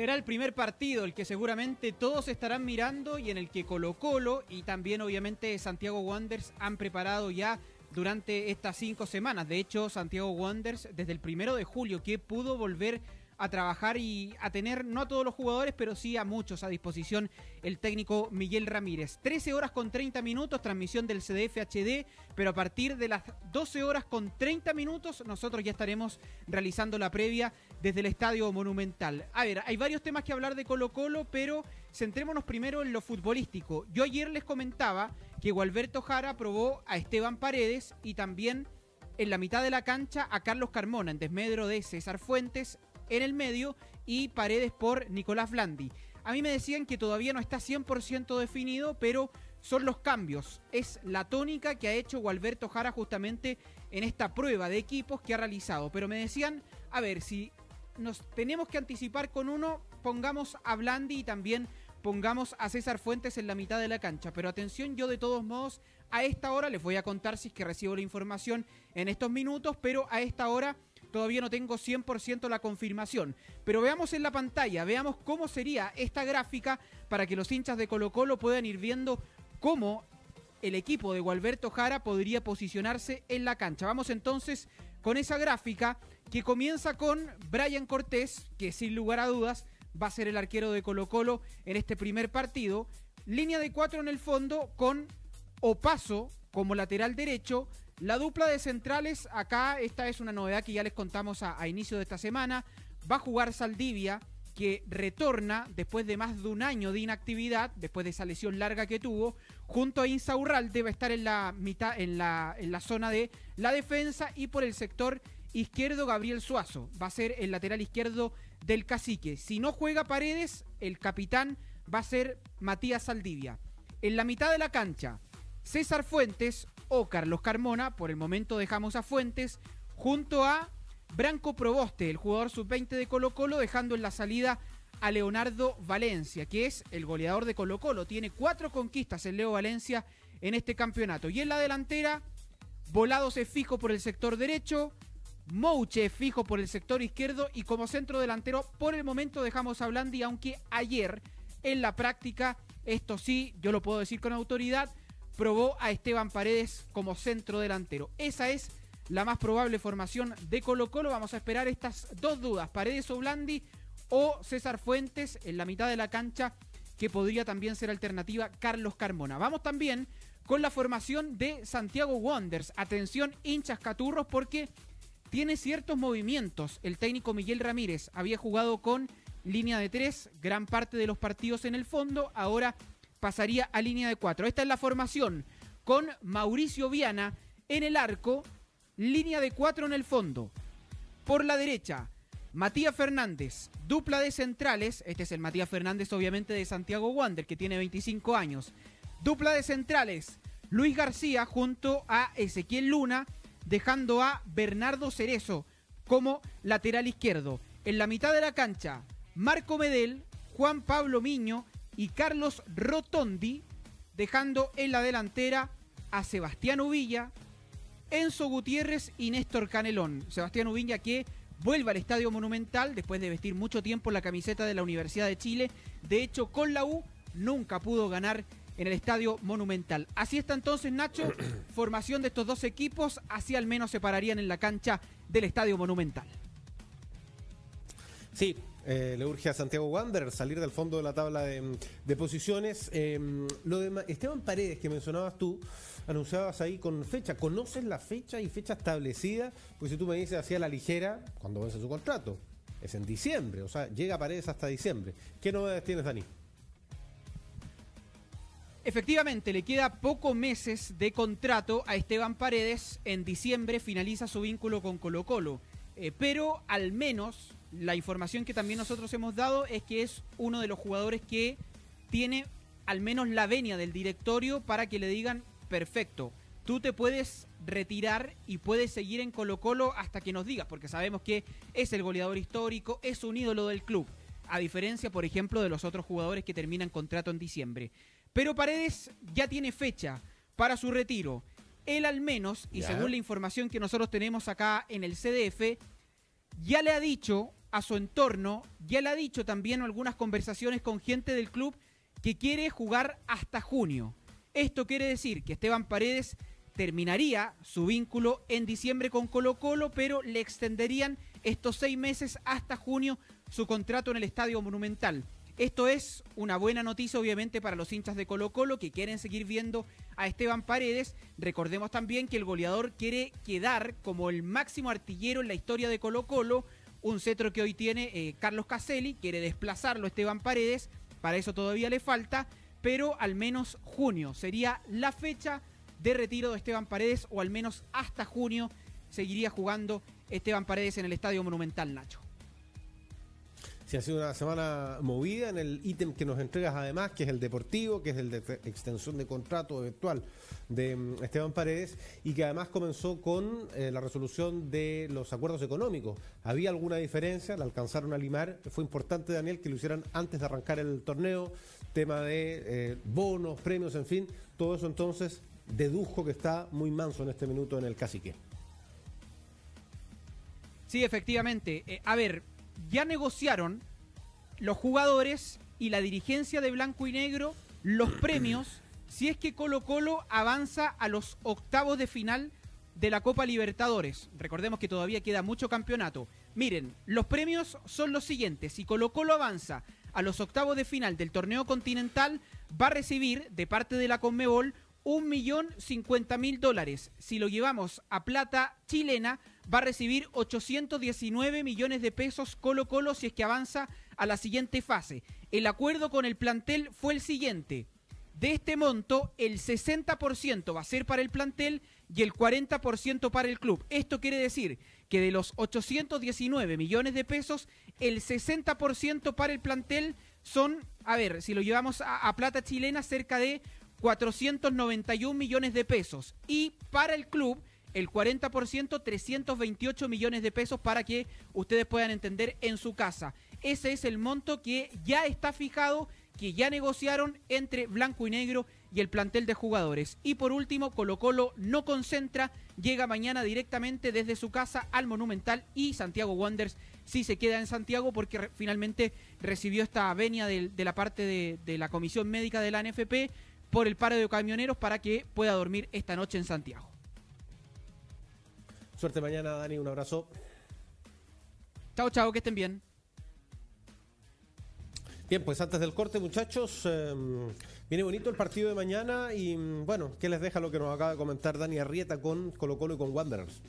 será el primer partido, el que seguramente todos estarán mirando y en el que Colo Colo y también obviamente Santiago Wanderers han preparado ya durante estas 5 semanas. De hecho, Santiago Wanderers desde el 1 de julio que pudo volver a trabajar y a tener, no a todos los jugadores, pero sí a muchos a disposición el técnico Miguel Ramírez. 13:30, transmisión del CDF HD, pero a partir de las 12:30 nosotros ya estaremos realizando la previa desde el Estadio Monumental. A ver, hay varios temas que hablar de Colo Colo, pero centrémonos primero en lo futbolístico. Yo ayer les comentaba que Gualberto Jara probó a Esteban Paredes y también en la mitad de la cancha a Carlos Carmona, en desmedro de César Fuentes, en el medio, y Paredes por Nicolás Blandi. A mí me decían que todavía no está 100% definido, pero son los cambios. Es la tónica que ha hecho Gualberto Jara justamente en esta prueba de equipos que ha realizado. Pero me decían, a ver, si nos tenemos que anticipar con uno, pongamos a Blandi y también pongamos a César Fuentes en la mitad de la cancha. Pero atención, yo de todos modos, a esta hora, les voy a contar si es que recibo la información en estos minutos, pero a esta hora todavía no tengo 100% la confirmación. Pero veamos en la pantalla, veamos cómo sería esta gráfica para que los hinchas de Colo Colo puedan ir viendo cómo el equipo de Gualberto Jara podría posicionarse en la cancha. Vamos entonces con esa gráfica que comienza con Bryan Cortés, que sin lugar a dudas va a ser el arquero de Colo Colo en este primer partido. Línea de 4 en el fondo con Opaso como lateral derecho. La dupla de centrales, acá esta es una novedad que ya les contamos a inicio de esta semana. Va a jugar Saldivia, que retorna después de más de un año de inactividad, después de esa lesión larga que tuvo. Junto a Insaurralde va a estar en la mitad, en la zona de la defensa, y por el sector izquierdo Gabriel Suazo va a ser el lateral izquierdo del Cacique. Si no juega Paredes, el capitán va a ser Matías Saldivia. En la mitad de la cancha, César Fuentes o Carlos Carmona, por el momento dejamos a Fuentes, junto a Branco Proboste, el jugador sub-20 de Colo Colo, dejando en la salida a Leonardo Valencia, que es el goleador de Colo Colo. Tiene 4 conquistas el Leo Valencia en este campeonato. Y en la delantera, Volados es fijo por el sector derecho, Mouche es fijo por el sector izquierdo, y como centro delantero por el momento dejamos a Blandi, aunque ayer en la práctica, esto sí, yo lo puedo decir con autoridad, probó a Esteban Paredes como centro delantero. Esa es la más probable formación de Colo Colo. Vamos a esperar estas dos dudas, Paredes o Blandi, o César Fuentes en la mitad de la cancha, que podría también ser alternativa Carlos Carmona. Vamos también con la formación de Santiago Wanderers. Atención, hinchas caturros, porque tiene ciertos movimientos. El técnico Miguel Ramírez había jugado con línea de 3, gran parte de los partidos en el fondo, ahora pasaría a línea de 4. Esta es la formación con Mauricio Viana en el arco, línea de 4 en el fondo. Por la derecha, Matías Fernández, dupla de centrales. Este es el Matías Fernández, obviamente, de Santiago Wanderers, que tiene 25 años. Dupla de centrales, Luis García junto a Ezequiel Luna, dejando a Bernardo Cerezo como lateral izquierdo. En la mitad de la cancha, Marco Medel, Juan Pablo Miño y Carlos Rotondi, dejando en la delantera a Sebastián Uvilla, Enzo Gutiérrez y Néstor Canelón. Sebastián Uvilla, que vuelve al Estadio Monumental después de vestir mucho tiempo la camiseta de la Universidad de Chile. De hecho, con la U nunca pudo ganar en el Estadio Monumental. Así está entonces, Nacho, formación de estos dos equipos. Así al menos se pararían en la cancha del Estadio Monumental. Sí. Le urge a Santiago Wanderers salir del fondo de la tabla de posiciones. Lo de Esteban Paredes, que mencionabas tú, anunciabas ahí con fecha. ¿Conoces la fecha y fecha establecida? Pues si tú me dices así a la ligera, cuando vence su contrato, es en diciembre, o sea, llega Paredes hasta diciembre. ¿Qué novedades tienes, Dani? Efectivamente, le queda pocos meses de contrato a Esteban Paredes. En diciembre finaliza su vínculo con Colo Colo. Pero al menos la información que también nosotros hemos dado es que es uno de los jugadores que tiene al menos la venia del directorio para que le digan, perfecto, tú te puedes retirar y puedes seguir en Colo Colo hasta que nos digas, porque sabemos que es el goleador histórico, es un ídolo del club, a diferencia, por ejemplo, de los otros jugadores que terminan contrato en diciembre. Pero Paredes ya tiene fecha para su retiro. Él al menos, y según la información que nosotros tenemos acá en el CDF, ya le ha dicho a su entorno, y él ha dicho también algunas conversaciones con gente del club que quiere jugar hasta junio. Esto quiere decir que Esteban Paredes terminaría su vínculo en diciembre con Colo Colo, pero le extenderían estos 6 meses hasta junio su contrato en el Estadio Monumental. Esto es una buena noticia, obviamente, para los hinchas de Colo Colo que quieren seguir viendo a Esteban Paredes. Recordemos también que el goleador quiere quedar como el máximo artillero en la historia de Colo Colo, un cetro que hoy tiene Carlos Caselli. Quiere desplazarlo Esteban Paredes, para eso todavía le falta, pero al menos junio sería la fecha de retiro de Esteban Paredes, o al menos hasta junio seguiría jugando Esteban Paredes en el Estadio Monumental, Nacho. Sí, ha sido una semana movida en el ítem que nos entregas además, que es el deportivo, que es el de extensión de contrato eventual de Esteban Paredes, y que además comenzó con la resolución de los acuerdos económicos. Había alguna diferencia, la alcanzaron a limar. Fue importante, Daniel, que lo hicieran antes de arrancar el torneo, tema de bonos, premios, en fin, todo eso entonces dedujo que está muy manso en este minuto en el cacique. Sí, efectivamente. A ver, ya negociaron los jugadores y la dirigencia de Blanco y Negro los premios si es que Colo Colo avanza a los octavos de final de la Copa Libertadores. Recordemos que todavía queda mucho campeonato. Miren, los premios son los siguientes. Si Colo Colo avanza a los octavos de final del torneo continental, va a recibir de parte de la Conmebol $1.050.000. Si lo llevamos a plata chilena, va a recibir $819 millones Colo Colo si es que avanza a la siguiente fase. El acuerdo con el plantel fue el siguiente. De este monto, el 60% va a ser para el plantel y el 40% para el club. Esto quiere decir que de los $819 millones, el 60% para el plantel son, a ver, si lo llevamos a plata chilena, cerca de $491 millones, y para el club el 40%, $328 millones para que ustedes puedan entender en su casa. Ese es el monto que ya está fijado, que ya negociaron entre Blanco y Negro y el plantel de jugadores. Y por último, Colo Colo no concentra, llega mañana directamente desde su casa al Monumental, y Santiago Wanderers sí se queda en Santiago porque finalmente recibió esta avenia de la parte de la Comisión Médica de la ANFP por el paro de camioneros para que pueda dormir esta noche en Santiago. Suerte mañana, Dani, un abrazo. Chao, chao, que estén bien. Bien, pues antes del corte, muchachos, viene bonito el partido de mañana y, bueno, ¿qué les deja lo que nos acaba de comentar Dani Arrieta con Colo Colo y con Wanderers?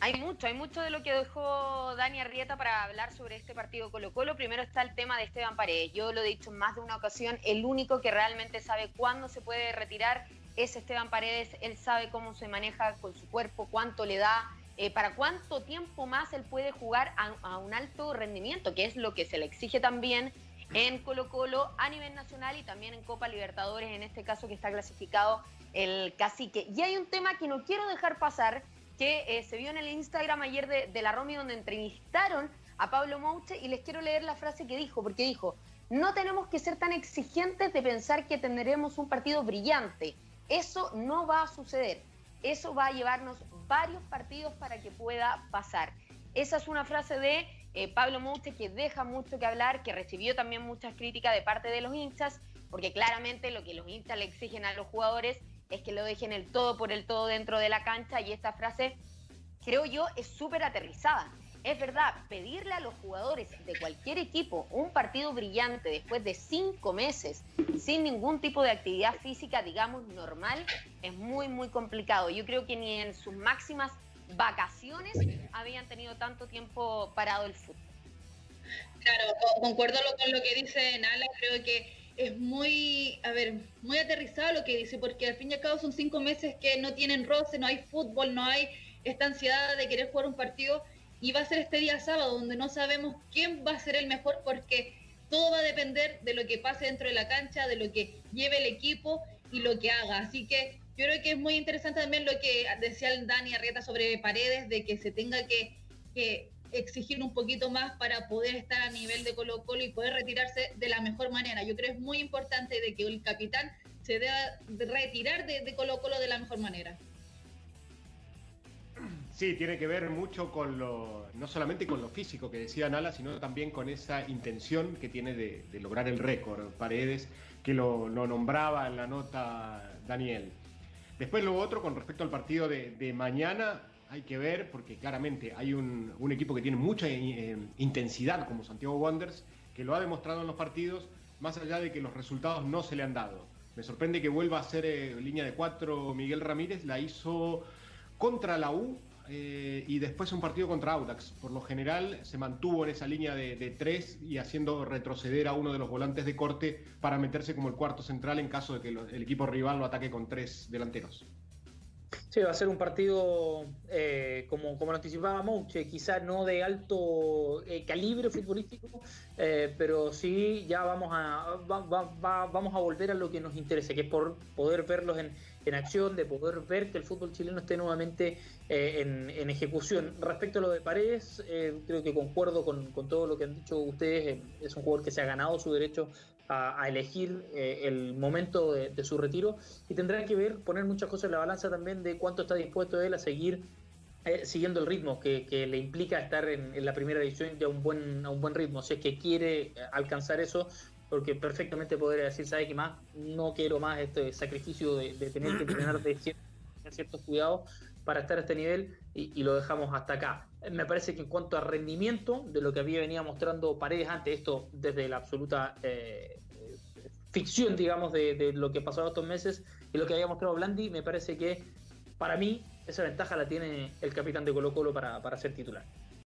Hay mucho de lo que dejó Dani Arrieta para hablar sobre este partido Colo Colo. Primero está el tema de Esteban Paredes. Yo lo he dicho en más de una ocasión, el único que realmente sabe cuándo se puede retirar es Esteban Paredes. Él sabe cómo se maneja con su cuerpo, cuánto le da, para cuánto tiempo más él puede jugar a un alto rendimiento, que es lo que se le exige también en Colo Colo a nivel nacional y también en Copa Libertadores, en este caso que está clasificado el cacique. Y hay un tema que no quiero dejar pasar, que se vio en el Instagram ayer de la Romy, donde entrevistaron a Pablo Mouche, y les quiero leer la frase que dijo, porque dijo: no tenemos que ser tan exigentes de pensar que tendremos un partido brillante, eso no va a suceder, eso va a llevarnos varios partidos para que pueda pasar. Esa es una frase de Pablo Mouche que deja mucho que hablar, que recibió también muchas críticas de parte de los hinchas, porque claramente lo que los hinchas le exigen a los jugadores es que lo dejen el todo por el todo dentro de la cancha, y esta frase, creo yo, es súper aterrizada. Es verdad, pedirle a los jugadores de cualquier equipo un partido brillante después de 5 meses sin ningún tipo de actividad física, digamos, normal, es muy, muy complicado. Yo creo que ni en sus máximas vacaciones habían tenido tanto tiempo parado el fútbol. Claro, concuerdo con lo que dice Nala, creo que es muy, a ver, muy aterrizado lo que dice, porque al fin y al cabo son 5 meses que no tienen roce, no hay fútbol, no hay esta ansiedad de querer jugar un partido, y va a ser este día sábado donde no sabemos quién va a ser el mejor, porque todo va a depender de lo que pase dentro de la cancha, de lo que lleve el equipo y lo que haga. Así que yo creo que es muy interesante también lo que decía el Dani Arrieta sobre Paredes, de que se tenga que exigir un poquito más para poder estar a nivel de Colo Colo y poder retirarse de la mejor manera. Yo creo que es muy importante de que el capitán se deba retirar de Colo Colo de la mejor manera. Sí, tiene que ver mucho con lo, no solamente con lo físico que decía Nala, sino también con esa intención que tiene de lograr el récord Paredes, que lo nombraba en la nota Daniel. Después lo otro, con respecto al partido de mañana, hay que ver, porque claramente hay un equipo que tiene mucha intensidad como Santiago Wanderers, que lo ha demostrado en los partidos, más allá de que los resultados no se le han dado. Me sorprende que vuelva a ser línea de 4 Miguel Ramírez, la hizo contra la U, y después un partido contra Audax. Por lo general se mantuvo en esa línea de 3 y haciendo retroceder a uno de los volantes de corte para meterse como el cuarto central en caso de que el equipo rival lo ataque con 3 delanteros. Sí, va a ser un partido, como lo anticipaba Mouche, quizás no de alto calibre futbolístico, pero sí ya vamos a volver a lo que nos interesa, que es por poder verlos en acción, de poder ver que el fútbol chileno esté nuevamente en ejecución. Respecto a lo de Paredes, creo que concuerdo con todo lo que han dicho ustedes. Es un jugador que se ha ganado su derecho a elegir el momento de su retiro, y tendrá que ver, poner muchas cosas en la balanza también de cuánto está dispuesto él a seguir siguiendo el ritmo que le implica estar en la primera división ya a un buen ritmo, si es que quiere alcanzar eso, porque perfectamente podría decir, ¿sabe qué más? No quiero más este sacrificio de tener que entrenar de ciertos cuidados para estar a este nivel, y lo dejamos hasta acá. Me parece que en cuanto a rendimiento de lo que había venido mostrando Paredes antes, esto desde la absoluta ficción, digamos, de lo que pasó estos meses y lo que había mostrado Blandi, me parece que para mí esa ventaja la tiene el capitán de Colo Colo para ser titular.